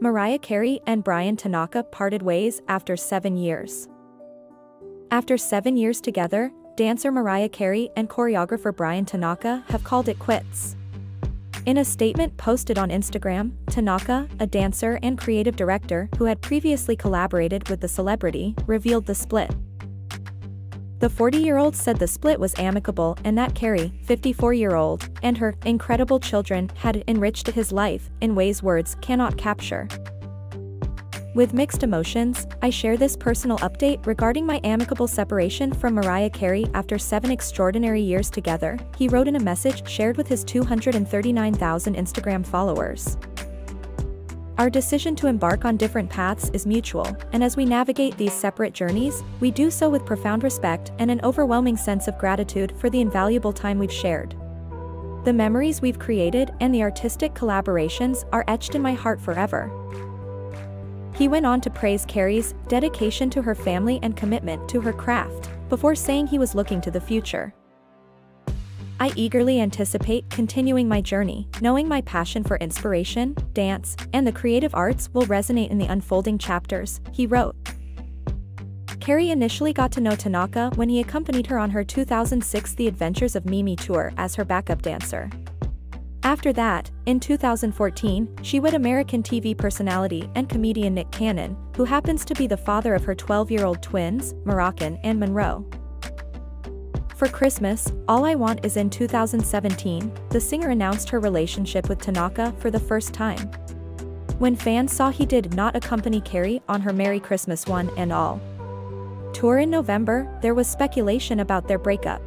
Mariah Carey and Bryan Tanaka parted ways after 7 years. After 7 years together, dancer Mariah Carey and choreographer Bryan Tanaka have called it quits. In a statement posted on Instagram, Tanaka, a dancer and creative director who had previously collaborated with the celebrity, revealed the split. The 40-year-old said the split was amicable and that Carey, 54-year-old, and her incredible children had enriched his life in ways words cannot capture. With mixed emotions, I share this personal update regarding my amicable separation from Mariah Carey after 7 extraordinary years together, he wrote in a message shared with his 239,000 Instagram followers. Our decision to embark on different paths is mutual, and as we navigate these separate journeys, we do so with profound respect and an overwhelming sense of gratitude for the invaluable time we've shared. The memories we've created and the artistic collaborations are etched in my heart forever. He went on to praise Carey's dedication to her family and commitment to her craft, before saying he was looking to the future. I eagerly anticipate continuing my journey, knowing my passion for inspiration, dance, and the creative arts will resonate in the unfolding chapters, he wrote. Carey initially got to know Tanaka when he accompanied her on her 2006 The Adventures of Mimi tour as her backup dancer. After that, in 2014, she wed American TV personality and comedian Nick Cannon, who happens to be the father of her 12-year-old twins, Moroccan and Monroe. For Christmas, All I Want Is in 2017, the singer announced her relationship with Tanaka for the first time. When fans saw he did not accompany Carey on her Merry Christmas One and All tour in November, there was speculation about their breakup.